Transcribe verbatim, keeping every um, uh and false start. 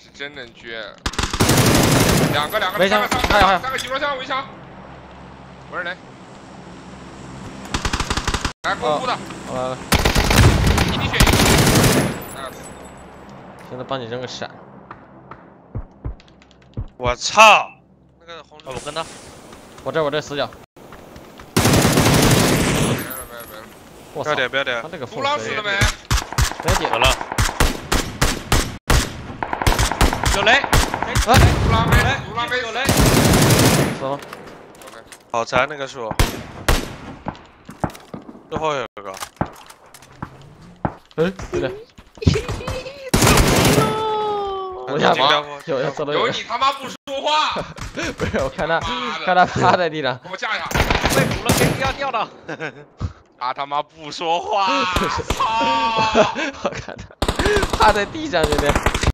是真能撅。两个两个，三个三个三个集装箱围墙，我是雷。来空突的，我来了。一滴血，现在帮你扔个闪。我操！那个红，我跟他，我这我这死角。 不要点，不要点！毒狼死了没？没点了。有雷！哎，毒狼没，毒狼没有雷。死了。好残那个树。最后有一个。哎，对的。我干嘛？有人走了。有你他妈不说话！不是，我看他，看他趴在地上。我架一下。被毒了，给掉掉了。 他他妈不说话！我操！我看他趴在地上这边。